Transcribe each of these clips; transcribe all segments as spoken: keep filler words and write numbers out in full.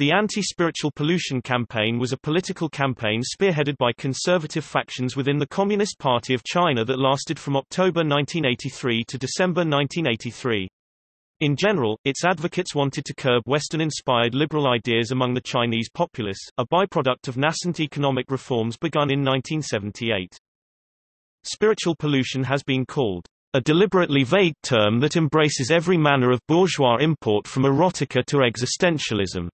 The Anti-Spiritual Pollution Campaign was a political campaign spearheaded by conservative factions within the Communist Party of China that lasted from October nineteen eighty-three to December nineteen eighty-three. In general, its advocates wanted to curb Western-inspired liberal ideas among the Chinese populace, a byproduct of nascent economic reforms begun in nineteen seventy-eight. Spiritual pollution has been called a deliberately vague term that embraces every manner of bourgeois import from erotica to existentialism,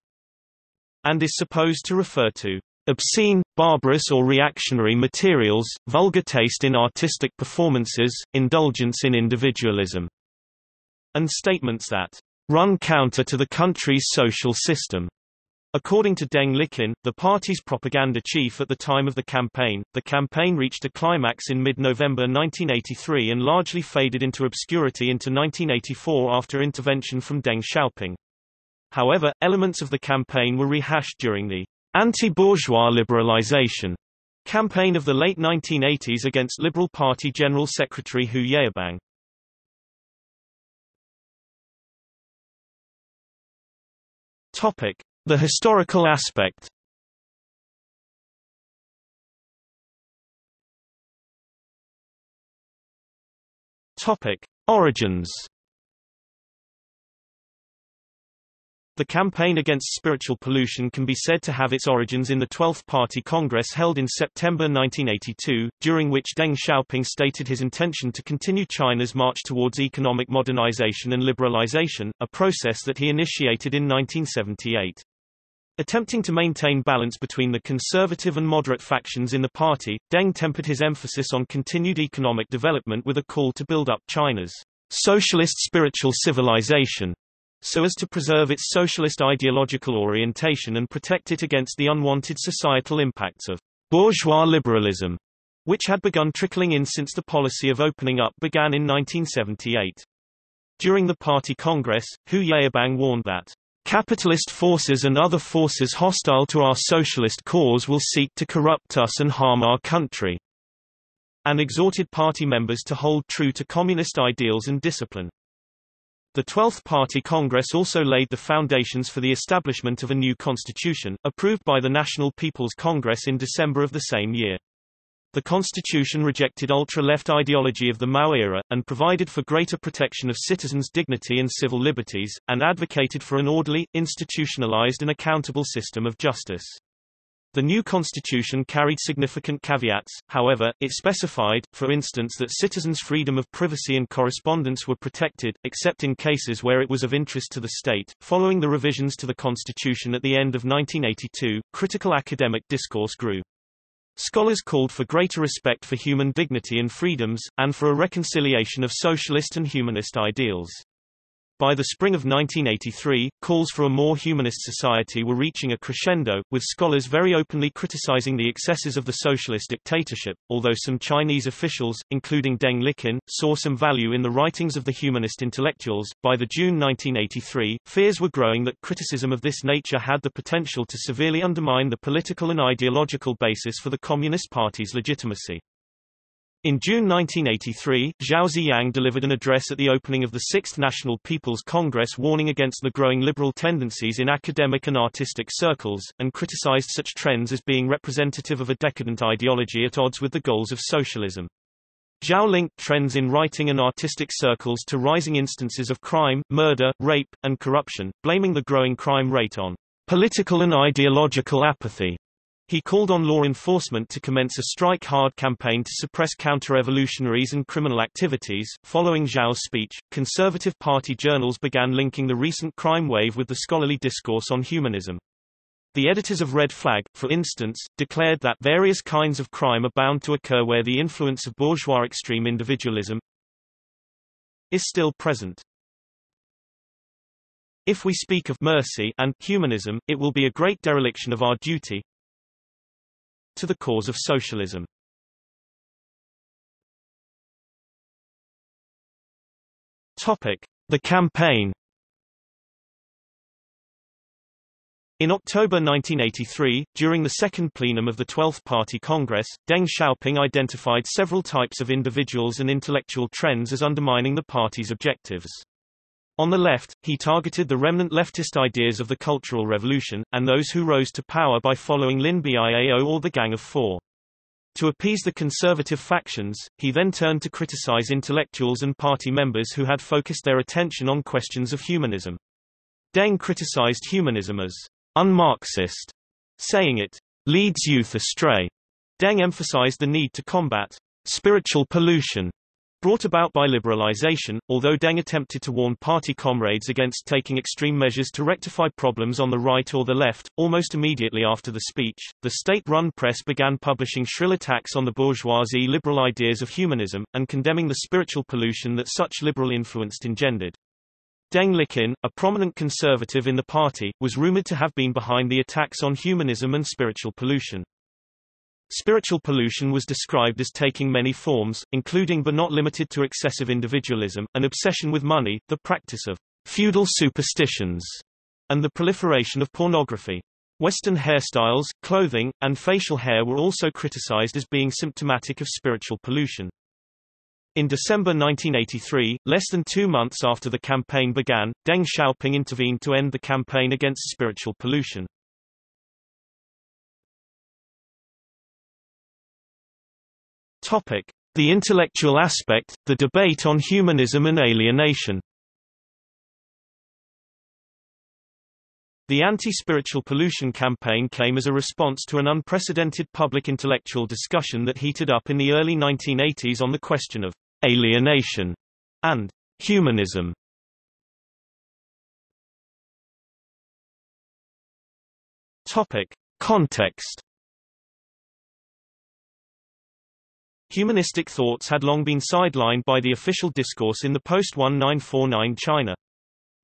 and is supposed to refer to obscene, barbarous or reactionary materials, vulgar taste in artistic performances, indulgence in individualism, and statements that run counter to the country's social system. According to Deng Liqun, the party's propaganda chief at the time of the campaign, the campaign reached a climax in mid-November nineteen eighty-three and largely faded into obscurity into nineteen eighty-four after intervention from Deng Xiaoping. However, elements of the campaign were rehashed during the anti-bourgeois liberalization campaign of the late nineteen eighties against Liberal Party General Secretary Hu Yaobang. Topic: The historical aspect. Topic: Origins. The campaign against spiritual pollution can be said to have its origins in the Twelfth Party Congress held in September nineteen eighty-two, during which Deng Xiaoping stated his intention to continue China's march towards economic modernization and liberalization, a process that he initiated in nineteen seventy-eight. Attempting to maintain balance between the conservative and moderate factions in the party, Deng tempered his emphasis on continued economic development with a call to build up China's socialist spiritual civilization, so as to preserve its socialist ideological orientation and protect it against the unwanted societal impacts of bourgeois liberalism, which had begun trickling in since the policy of opening up began in nineteen seventy-eight. During the party congress, Hu Yaobang warned that capitalist forces and other forces hostile to our socialist cause will seek to corrupt us and harm our country, and exhorted party members to hold true to communist ideals and discipline. The Twelfth Party Congress also laid the foundations for the establishment of a new constitution, approved by the National People's Congress in December of the same year. The constitution rejected ultra-left ideology of the Mao era, and provided for greater protection of citizens' dignity and civil liberties, and advocated for an orderly, institutionalized and accountable system of justice. The new constitution carried significant caveats, however. It specified, for instance, that citizens' freedom of privacy and correspondence were protected, except in cases where it was of interest to the state. Following the revisions to the constitution at the end of nineteen eighty-two, critical academic discourse grew. Scholars called for greater respect for human dignity and freedoms, and for a reconciliation of socialist and humanist ideals. By the spring of nineteen eighty-three, calls for a more humanist society were reaching a crescendo, with scholars very openly criticizing the excesses of the socialist dictatorship, although some Chinese officials, including Deng Liqun, saw some value in the writings of the humanist intellectuals. By the June nineteen eighty-three, fears were growing that criticism of this nature had the potential to severely undermine the political and ideological basis for the Communist Party's legitimacy. In June nineteen eighty-three, Zhao Ziyang delivered an address at the opening of the Sixth National People's Congress warning against the growing liberal tendencies in academic and artistic circles, and criticized such trends as being representative of a decadent ideology at odds with the goals of socialism. Zhao linked trends in writing and artistic circles to rising instances of crime, murder, rape, and corruption, blaming the growing crime rate on political and ideological apathy. He called on law enforcement to commence a strike-hard campaign to suppress counter-revolutionaries and criminal activities. Following Zhao's speech, conservative party journals began linking the recent crime wave with the scholarly discourse on humanism. The editors of Red Flag, for instance, declared that various kinds of crime are bound to occur where the influence of bourgeois extreme individualism is still present. If we speak of mercy and humanism, it will be a great dereliction of our duty to the cause of socialism. Topic: The campaign. In October nineteen eighty-three, during the second plenum of the Twelfth Party Congress, Deng Xiaoping identified several types of individuals and intellectual trends as undermining the party's objectives. On the left, he targeted the remnant leftist ideas of the Cultural Revolution, and those who rose to power by following Lin Biao or the Gang of Four. To appease the conservative factions, he then turned to criticize intellectuals and party members who had focused their attention on questions of humanism. Deng criticized humanism as un-Marxist, saying it leads youth astray. Deng emphasized the need to combat spiritual pollution brought about by liberalization, although Deng attempted to warn party comrades against taking extreme measures to rectify problems on the right or the left. Almost immediately after the speech, the state-run press began publishing shrill attacks on the bourgeoisie liberal ideas of humanism, and condemning the spiritual pollution that such liberal influence engendered. Deng Liqun, a prominent conservative in the party, was rumored to have been behind the attacks on humanism and spiritual pollution. Spiritual pollution was described as taking many forms, including but not limited to excessive individualism, an obsession with money, the practice of feudal superstitions, and the proliferation of pornography. Western hairstyles, clothing, and facial hair were also criticized as being symptomatic of spiritual pollution. In December nineteen eighty-three, less than two months after the campaign began, Deng Xiaoping intervened to end the campaign against spiritual pollution. Topic: The intellectual aspect, the debate on humanism and alienation. The anti-spiritual pollution campaign came as a response to an unprecedented public intellectual discussion that heated up in the early nineteen eighties on the question of alienation and humanism. Topic: Context. Humanistic thoughts had long been sidelined by the official discourse in the post nineteen forty-nine China.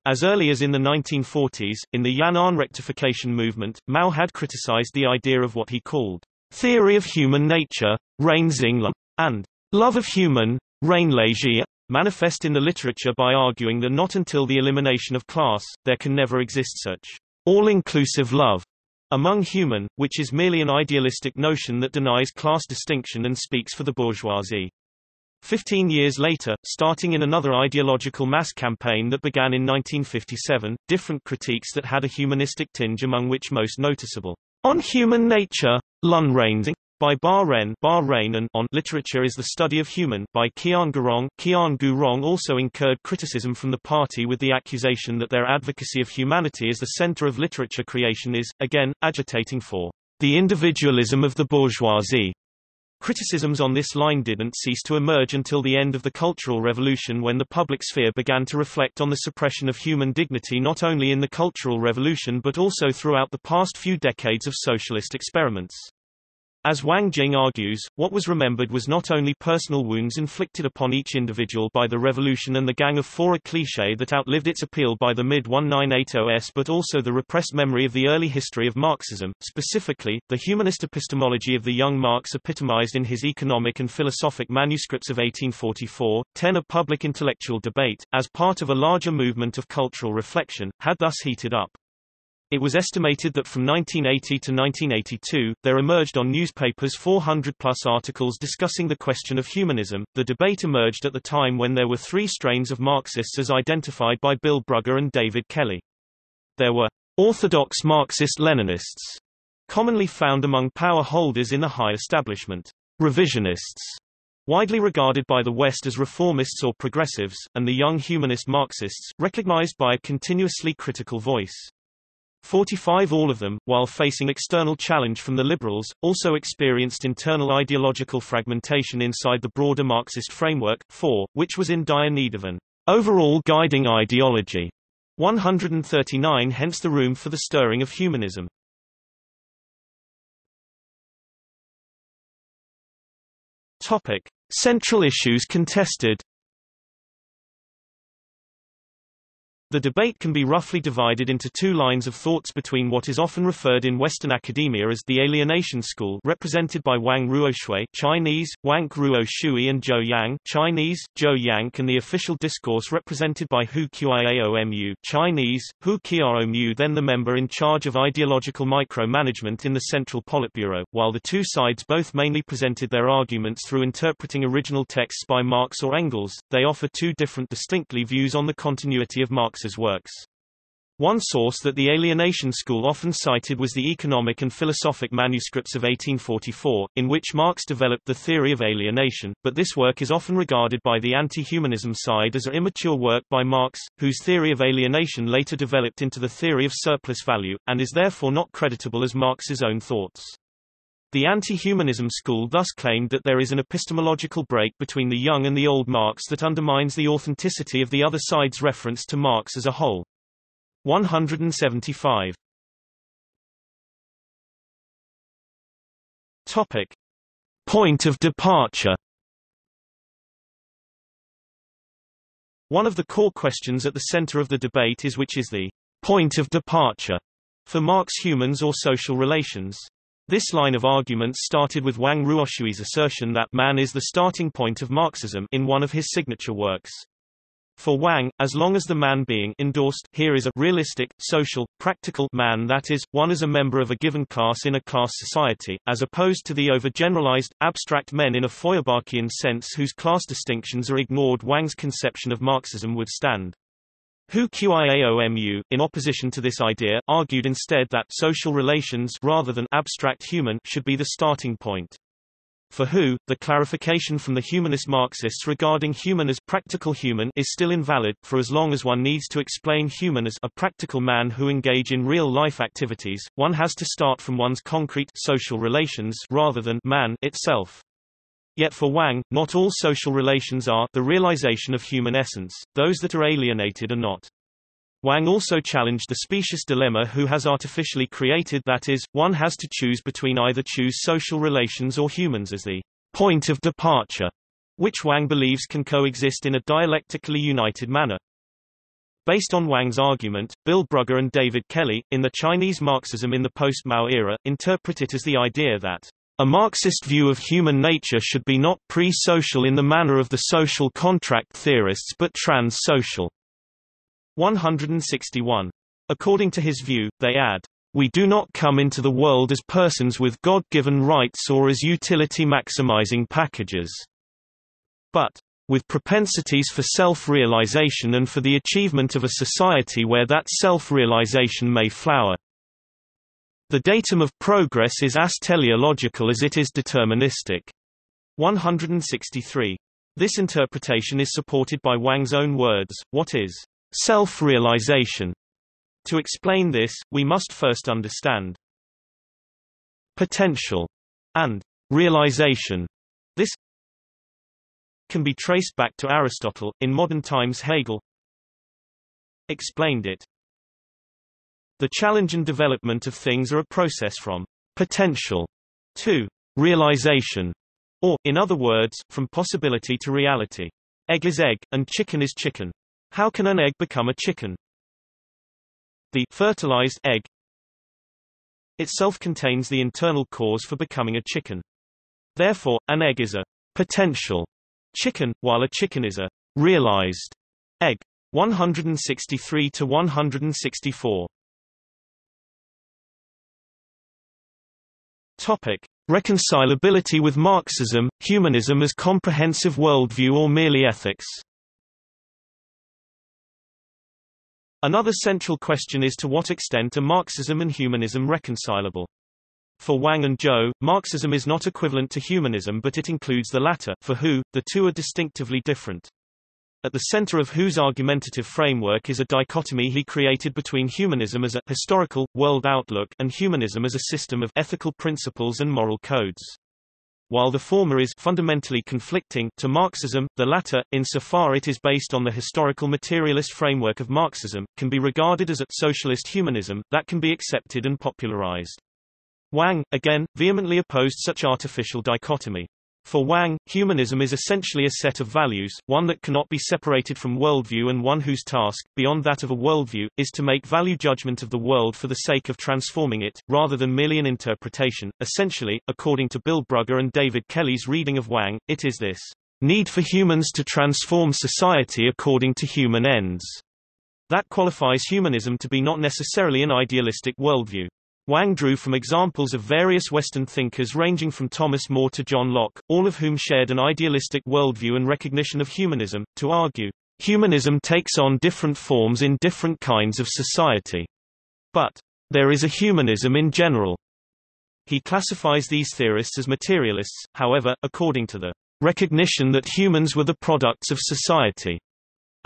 As early as in the nineteen forties, in the Yan'an Rectification Movement, Mao had criticized the idea of what he called theory of human nature, Rain Xinglan, and love of human, Rain Leiji, manifest in the literature by arguing that not until the elimination of class, there can never exist such all-inclusive love among human, which is merely an idealistic notion that denies class distinction and speaks for the bourgeoisie. Fifteen years later, starting in another ideological mass campaign that began in nineteen fifty-seven, different critiques that had a humanistic tinge, among which most noticeable, On Human Nature, Lun Rain by Ba Ren, Ba Rain, and On Literature is the Study of Human by Qian Guorong, Qian Guorong also incurred criticism from the party with the accusation that their advocacy of humanity as the center of literature creation is, again, agitating for the individualism of the bourgeoisie. Criticisms on this line didn't cease to emerge until the end of the Cultural Revolution, when the public sphere began to reflect on the suppression of human dignity not only in the Cultural Revolution but also throughout the past few decades of socialist experiments. As Wang Jing argues, what was remembered was not only personal wounds inflicted upon each individual by the revolution and the Gang of Four, a cliché that outlived its appeal by the mid nineteen eighties, but also the repressed memory of the early history of Marxism. Specifically, the humanist epistemology of the young Marx epitomized in his Economic and Philosophic Manuscripts of eighteen forty-four, ten, a public intellectual debate, as part of a larger movement of cultural reflection, had thus heated up. It was estimated that from nineteen eighty to nineteen eighty-two, there emerged on newspapers four hundred plus articles discussing the question of humanism. The debate emerged at the time when there were three strains of Marxists as identified by Bill Brugger and David Kelly. There were orthodox Marxist-Leninists, commonly found among power holders in the high establishment, revisionists, widely regarded by the West as reformists or progressives, and the young humanist Marxists, recognized by a continuously critical voice. forty-five All of them, while facing external challenge from the liberals, also experienced internal ideological fragmentation inside the broader Marxist framework, four, which was in dire need of an overall guiding ideology. one hundred thirty-nine Hence the room for the stirring of humanism. Topic: Central issues contested. The debate can be roughly divided into two lines of thoughts between what is often referred in Western academia as the alienation school, represented by Wang Ruoshui (Chinese: Wang Ruoshui) and Zhou Yang (Chinese: Zhou Yang), and the official discourse represented by Hu Qiaomu (Chinese: Hu Qiaomu), then the member in charge of ideological micromanagement in the Central Politburo. While the two sides both mainly presented their arguments through interpreting original texts by Marx or Engels, they offer two different, distinctly views on the continuity of Marxism works. One source that the alienation school often cited was the Economic and Philosophic Manuscripts of eighteen forty-four, in which Marx developed the theory of alienation, but this work is often regarded by the anti-humanism side as an immature work by Marx, whose theory of alienation later developed into the theory of surplus value, and is therefore not creditable as Marx's own thoughts. The anti-humanism school thus claimed that there is an epistemological break between the young and the old Marx that undermines the authenticity of the other side's reference to Marx as a whole. one hundred seventy-five. Topic: Point of departure. One of the core questions at the center of the debate is which is the point of departure for Marx humans or social relations. This line of arguments started with Wang Ruoshui's assertion that man is the starting point of Marxism in one of his signature works. For Wang, as long as the man being endorsed here is a realistic, social, practical man, that is, one as a member of a given class in a class society, as opposed to the overgeneralized, abstract men in a Feuerbachian sense whose class distinctions are ignored, Wang's conception of Marxism would stand. Hu Qiaomu, in opposition to this idea, argued instead that social relations rather than abstract human should be the starting point. For Hu, the clarification from the humanist Marxists regarding human as practical human is still invalid, for as long as one needs to explain human as a practical man who engage in real-life activities, one has to start from one's concrete social relations rather than man itself. Yet for Wang, not all social relations are the realization of human essence, those that are alienated are not. Wang also challenged the specious dilemma who has artificially created, that is, one has to choose between either choose social relations or humans as the point of departure, which Wang believes can coexist in a dialectically united manner. Based on Wang's argument, Bill Brugger and David Kelly, in The Chinese Marxism in the Post-Mao Era, interpret it as the idea that a Marxist view of human nature should be not pre-social in the manner of the social contract theorists but trans-social. one hundred sixty-one. According to his view, they add, "We do not come into the world as persons with God-given rights or as utility-maximizing packages, but with propensities for self-realization and for the achievement of a society where that self-realization may flower. The datum of progress is as teleological as it is deterministic." one hundred sixty-three. This interpretation is supported by Wang's own words, what is self-realization? To explain this, we must first understand potential and realization. This can be traced back to Aristotle, in modern times Hegel explained it. The challenge and development of things are a process from potential to realization, or, in other words, from possibility to reality. Egg is egg, and chicken is chicken. How can an egg become a chicken? The fertilized egg itself contains the internal cause for becoming a chicken. Therefore, an egg is a potential chicken, while a chicken is a realized egg. one hundred sixty-three to one hundred sixty-four. Topic: Reconcilability with Marxism, humanism as comprehensive worldview or merely ethics. Another central question is to what extent are Marxism and humanism reconcilable. For Wang and Zhou, Marxism is not equivalent to humanism but it includes the latter. For Hu, the two are distinctively different. At the center of Hu's argumentative framework is a dichotomy he created between humanism as a historical, world outlook and humanism as a system of ethical principles and moral codes. While the former is fundamentally conflicting to Marxism, the latter, insofar it is based on the historical materialist framework of Marxism, can be regarded as a socialist humanism that can be accepted and popularized. Wang, again, vehemently opposed such artificial dichotomy. For Wang, humanism is essentially a set of values, one that cannot be separated from worldview, and one whose task, beyond that of a worldview, is to make value judgment of the world for the sake of transforming it, rather than merely an interpretation. Essentially, according to Bill Brugger and David Kelly's reading of Wang, it is this need for humans to transform society according to human ends that qualifies humanism to be not necessarily an idealistic worldview. Wang drew from examples of various Western thinkers ranging from Thomas More to John Locke, all of whom shared an idealistic worldview and recognition of humanism, to argue, humanism takes on different forms in different kinds of society, but there is a humanism in general. He classifies these theorists as materialists, however, according to the recognition that humans were the products of society,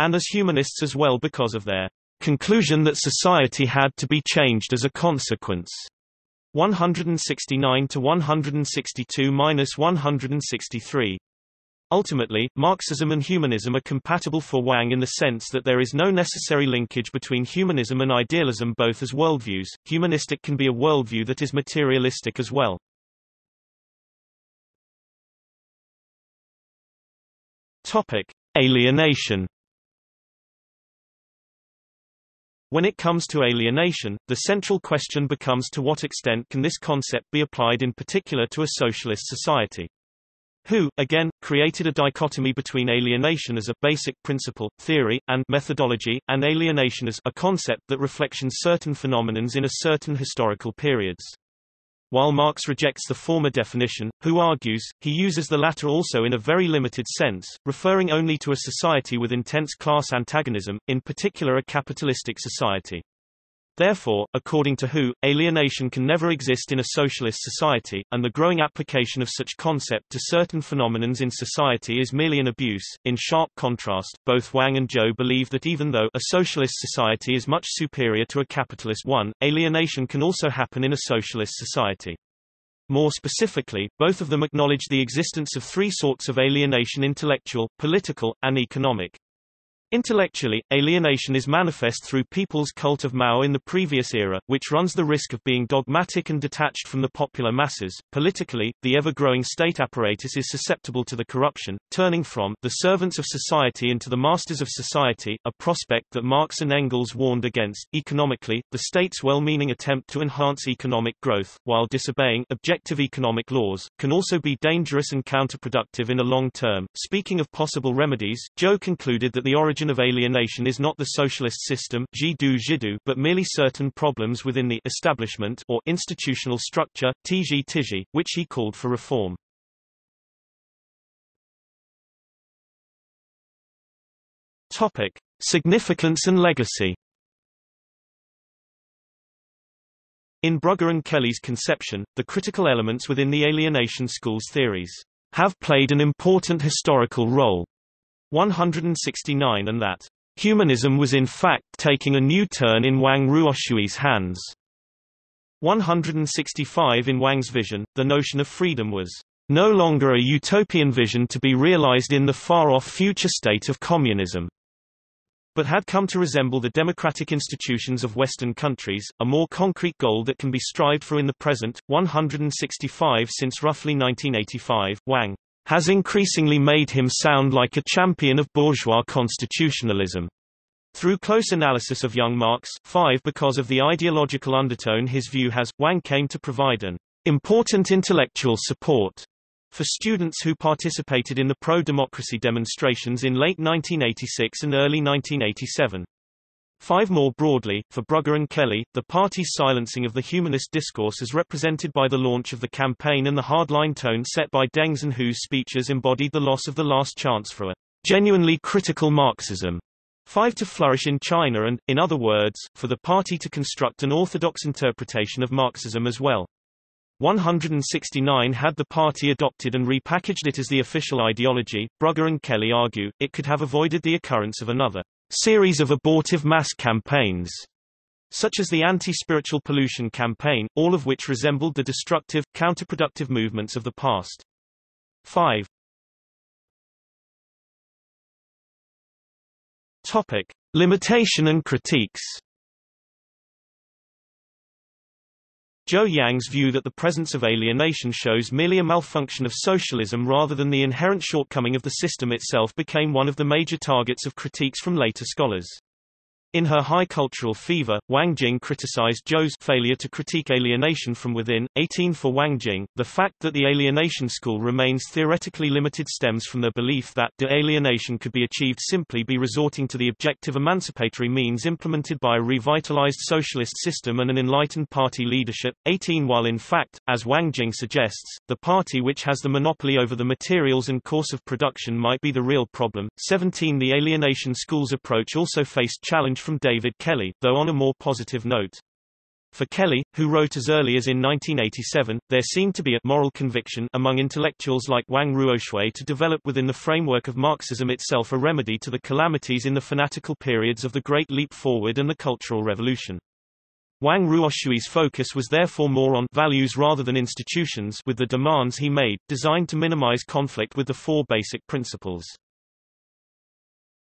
and as humanists as well because of their conclusion that society had to be changed as a consequence. one sixty-nine to one sixty-two to one sixty-three. Ultimately, Marxism and humanism are compatible for Wang in the sense that there is no necessary linkage between humanism and idealism both as worldviews. Humanistic can be a worldview that is materialistic as well. Topic: alienation. When it comes to alienation, the central question becomes to what extent can this concept be applied in particular to a socialist society. Hu, again, created a dichotomy between alienation as a basic principle, theory, and methodology, and alienation as a concept that reflections certain phenomena in a certain historical periods. While Marx rejects the former definition, Hu argues, he uses the latter also in a very limited sense, referring only to a society with intense class antagonism, in particular a capitalistic society. Therefore, according to Hu, alienation can never exist in a socialist society, and the growing application of such concept to certain phenomena in society is merely an abuse. In sharp contrast, both Wang and Zhou believe that even though a socialist society is much superior to a capitalist one, alienation can also happen in a socialist society. More specifically, both of them acknowledge the existence of three sorts of alienation: intellectual, political, and economic. Intellectually, alienation is manifest through people's cult of Mao in the previous era, which runs the risk of being dogmatic and detached from the popular masses. Politically, the ever-growing state apparatus is susceptible to the corruption, turning from the servants of society into the masters of society, a prospect that Marx and Engels warned against. Economically, the state's well-meaning attempt to enhance economic growth, while disobeying objective economic laws, can also be dangerous and counterproductive in a long term. Speaking of possible remedies, Zhou concluded that the origin of alienation is not the socialist system but merely certain problems within the establishment or institutional structure, tiji tiji, which he called for reform. Topic: significance and legacy. In Brugger and Kelly's conception, the critical elements within the alienation school's theories have played an important historical role. one sixty-nine, and that humanism was in fact taking a new turn in Wang Ruoshui's hands. one sixty-five, in Wang's vision, the notion of freedom was no longer a utopian vision to be realized in the far-off future state of communism, but had come to resemble the democratic institutions of Western countries, a more concrete goal that can be strived for in the present. one sixty-five, since roughly nineteen eighty-five, Wang has increasingly made him sound like a champion of bourgeois constitutionalism. Through close analysis of young Marx, five because of the ideological undertone his view has, Wang came to provide an important intellectual support for students who participated in the pro-democracy demonstrations in late nineteen eighty-six and early nineteen eighty-seven. Five More broadly, for Brugger and Kelly, the party's silencing of the humanist discourse as represented by the launch of the campaign and the hardline tone set by Deng's and Hu's speeches embodied the loss of the last chance for a genuinely critical Marxism. Five to flourish in China and, in other words, for the party to construct an orthodox interpretation of Marxism as well. one sixty-nine, had the party adopted and repackaged it as the official ideology, Brugger and Kelly argue, it could have avoided the occurrence of another series of abortive mass campaigns, such as the Anti-Spiritual Pollution Campaign, all of which resembled the destructive, counterproductive movements of the past. five. Topic: limitation and critiques. Zhou Yang's view that the presence of alienation shows merely a malfunction of socialism rather than the inherent shortcoming of the system itself became one of the major targets of critiques from later scholars. In her High Cultural Fever, Wang Jing criticized Zhou's failure to critique alienation from within. eighteen For Wang Jing, the fact that the alienation school remains theoretically limited stems from the belief that de-alienation could be achieved simply by resorting to the objective emancipatory means implemented by a revitalized socialist system and an enlightened party leadership. eighteen While in fact, as Wang Jing suggests, the party which has the monopoly over the materials and course of production might be the real problem. seventeen The alienation school's approach also faced challenge from David Kelly, though on a more positive note. For Kelly, who wrote as early as in nineteen eighty-seven, there seemed to be a moral conviction among intellectuals like Wang Ruoshui to develop within the framework of Marxism itself a remedy to the calamities in the fanatical periods of the Great Leap Forward and the Cultural Revolution. Wang Ruoshui's focus was therefore more on values rather than institutions, with the demands he made, designed to minimize conflict with the four basic principles.